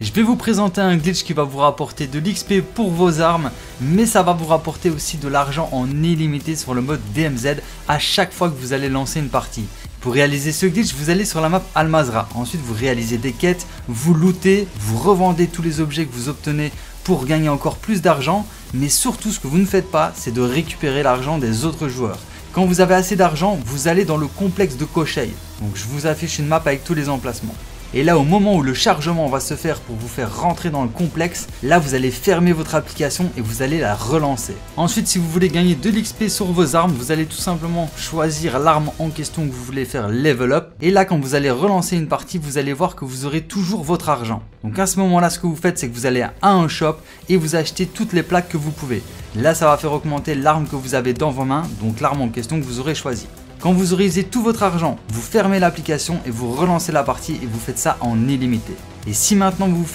Je vais vous présenter un glitch qui va vous rapporter de l'XP pour vos armes, mais ça va vous rapporter aussi de l'argent en illimité sur le mode DMZ à chaque fois que vous allez lancer une partie. Pour réaliser ce glitch, vous allez sur la map Almazra, ensuite vous réalisez des quêtes, vous lootez, vous revendez tous les objets que vous obtenez pour gagner encore plus d'argent, mais surtout ce que vous ne faites pas, c'est de récupérer l'argent des autres joueurs. Quand vous avez assez d'argent, vous allez dans le complexe de Kochei, donc je vous affiche une map avec tous les emplacements. Et là, au moment où le chargement va se faire pour vous faire rentrer dans le complexe, là vous allez fermer votre application et vous allez la relancer. Ensuite, si vous voulez gagner de l'XP sur vos armes, vous allez tout simplement choisir l'arme en question que vous voulez faire level up. Et là, quand vous allez relancer une partie, vous allez voir que vous aurez toujours votre argent. Donc à ce moment-là, ce que vous faites, c'est que vous allez à un shop et vous achetez toutes les plaques que vous pouvez. Là, ça va faire augmenter l'arme que vous avez dans vos mains, donc l'arme en question que vous aurez choisie. Quand vous aurez usé tout votre argent, vous fermez l'application et vous relancez la partie et vous faites ça en illimité. Et si maintenant vous faites